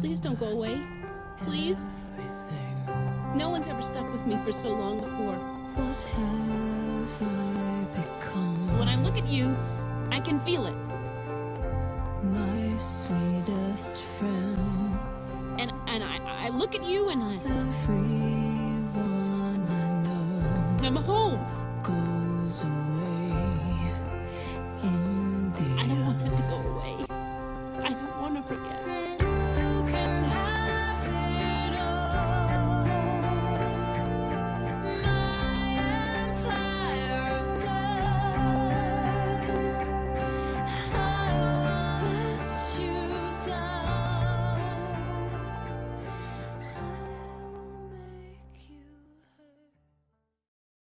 Please don't go away. Please. Everything. No one's ever stuck with me for so long before. What have I become? When I look at you, I can feel it. My sweetest friend. And I look at you and I... Everyone I know. I'm home. Goes away.